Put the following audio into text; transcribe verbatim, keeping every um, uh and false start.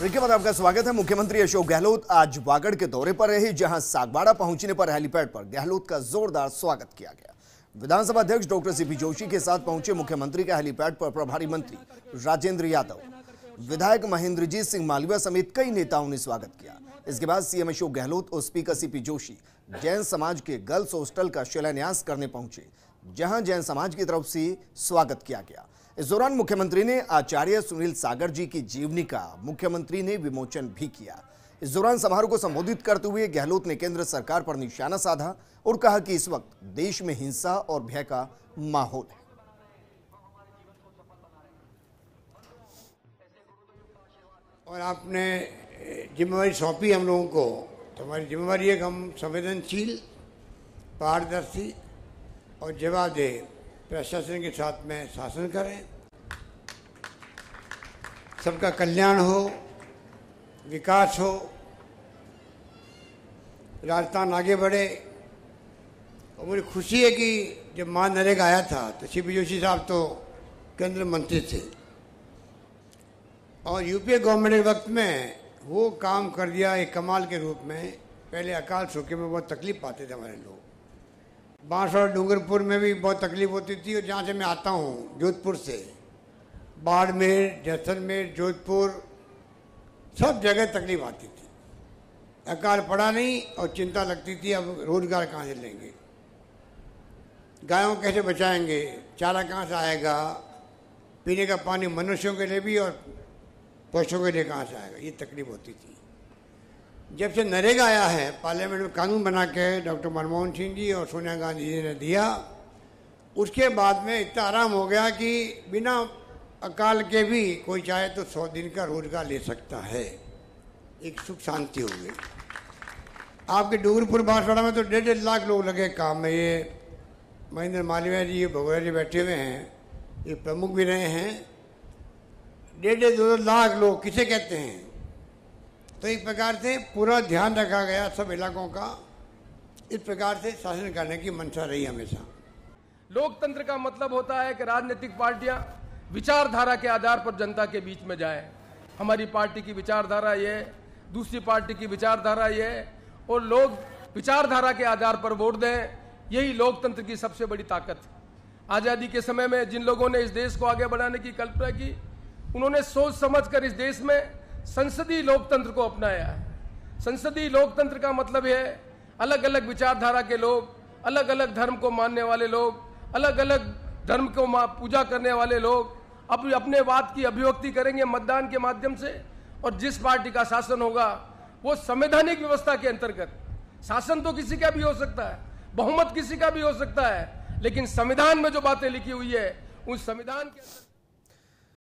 देखिए मतलब आपका स्वागत है। मुख्यमंत्री अशोक गहलोत आज वागड़ के दौरे पर रहे, जहां सागवाड़ा पहुंचने पर हेलीपैड पर गहलोत का जोरदार स्वागत किया गया। विधानसभा अध्यक्ष डॉक्टर सीपी जोशी के साथ पहुंचे मुख्यमंत्री का हेलीपैड पर प्रभारी मंत्री राजेंद्र यादव, विधायक महेंद्रजीत सिंह मालवा समेत कई नेताओं ने स्वागत किया। इसके बाद सीएम अशोक गहलोत और स्पीकर सीपी जोशी जैन समाज के गर्ल्स हॉस्टल का शिलान्यास करने पहुंचे, जहां जैन समाज की तरफ से स्वागत किया गया। इस दौरान मुख्यमंत्री ने आचार्य सुनील सागर जी की जीवनी का मुख्यमंत्री ने विमोचन भी किया। इस दौरान समारोह को संबोधित करते हुए गहलोत ने केंद्र सरकार पर निशाना साधा और कहा कि इस वक्त देश में हिंसा और भय का माहौल है। और आपने जिम्मेवारी सौंपी हम लोगों को, तो हमारी जिम्मेवारी है कि हम संवेदनशील, पारदर्शी और जवाबदेह प्रशासन के साथ में शासन करें। सबका कल्याण हो, विकास हो, राजस्थान आगे बढ़े। और मुझे खुशी है कि जब मां नरेगा आया था तो सीपी जोशी साहब तो केंद्र मंत्री थे और यूपीए गवर्नमेंट के वक्त में वो काम कर दिया एक कमाल के रूप में। पहले अकाल सूखे में बहुत तकलीफ पाते थे हमारे लोग, बांसवाड़ा और डूंगरपुर में भी बहुत तकलीफ होती थी। और जहाँ से मैं आता हूँ जोधपुर से, बाड़मेर, जैसलमेर, जोधपुर, सब जगह तकलीफ आती थी। अकाल पड़ा नहीं और चिंता लगती थी अब रोजगार कहाँ से लेंगे, गायों कैसे बचाएंगे, चारा कहाँ से आएगा, पीने का पानी मनुष्यों के लिए भी और पशुओं के लिए कहाँ से आएगा, ये तकलीफ होती थी। जब से नरेगा आया है, पार्लियामेंट में कानून बना के डॉक्टर मनमोहन सिंह जी और सोनिया गांधी जी ने दिया, उसके बाद में इतना आराम हो गया कि बिना अकाल के भी कोई चाहे तो सौ दिन का रोजगार ले सकता है। एक सुख शांति हो गई। आपके डूंगरपुर बांसवाड़ा में तो डेढ़ डेढ़ लाख लोग लगे काम में। ये महेंद्र मालवीय जी, ये भगोरिया जी बैठे हुए हैं, ये प्रमुख भी रहे हैं। डेढ़ डेढ़ दो लाख लोग किसे कहते हैं। तो एक प्रकार से पूरा ध्यान रखा गया सब इलाकों का। इस प्रकार से शासन करने की मंशा रही हमेशा। लोकतंत्र का मतलब होता है कि राजनीतिक पार्टियां विचारधारा के आधार पर जनता के बीच में जाए। हमारी पार्टी की विचारधारा ये, दूसरी पार्टी की विचारधारा ये, और लोग विचारधारा के आधार पर वोट दें। यही लोकतंत्र की सबसे बड़ी ताकत। आज़ादी के समय में जिन लोगों ने इस देश को आगे बढ़ाने की कल्पना की, उन्होंने सोच समझ कर इस देश में संसदीय लोकतंत्र को अपनाया है। संसदीय लोकतंत्र का मतलब है अलग अलग विचारधारा के लोग, अलग अलग धर्म को मानने वाले लोग, अलग अलग धर्म को पूजा करने वाले लोग अब अपने बात की अभिव्यक्ति करेंगे मतदान के माध्यम से। और जिस पार्टी का शासन होगा वो संवैधानिक व्यवस्था के अंतर्गत, शासन तो किसी का भी हो सकता है, बहुमत किसी का भी हो सकता है, लेकिन संविधान में जो बातें लिखी हुई है उस संविधान के